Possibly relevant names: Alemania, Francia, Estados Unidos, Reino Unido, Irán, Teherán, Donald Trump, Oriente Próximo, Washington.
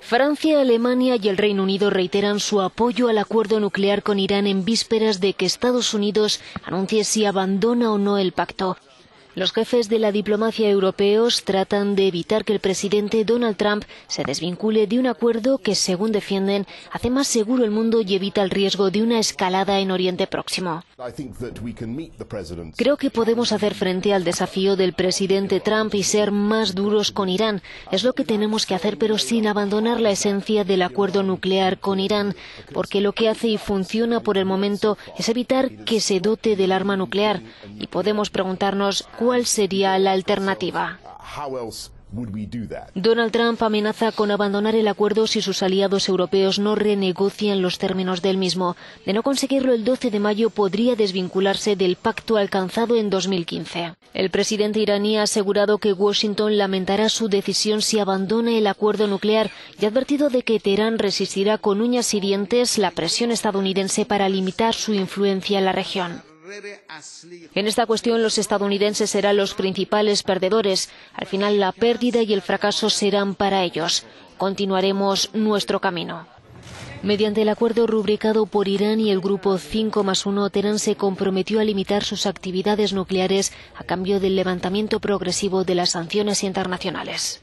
Francia, Alemania y el Reino Unido reiteran su apoyo al acuerdo nuclear con Irán en vísperas de que Estados Unidos anuncie si abandona o no el pacto. Los jefes de la diplomacia europeos tratan de evitar que el presidente Donald Trump se desvincule de un acuerdo que, según defienden, hace más seguro el mundo y evita el riesgo de una escalada en Oriente Próximo. Creo que podemos hacer frente al desafío del presidente Trump y ser más duros con Irán. Es lo que tenemos que hacer, pero sin abandonar la esencia del acuerdo nuclear con Irán, porque lo que hace y funciona por el momento es evitar que se dote del arma nuclear. Y podemos preguntarnos ¿cuál sería la alternativa? Donald Trump amenaza con abandonar el acuerdo si sus aliados europeos no renegocian los términos del mismo. De no conseguirlo el 12 de mayo podría desvincularse del pacto alcanzado en 2015. El presidente iraní ha asegurado que Washington lamentará su decisión si abandona el acuerdo nuclear y ha advertido de que Teherán resistirá con uñas y dientes la presión estadounidense para limitar su influencia en la región. En esta cuestión los estadounidenses serán los principales perdedores. Al final la pérdida y el fracaso serán para ellos. Continuaremos nuestro camino. Mediante el acuerdo rubricado por Irán y el Grupo 5+1, Teherán se comprometió a limitar sus actividades nucleares a cambio del levantamiento progresivo de las sanciones internacionales.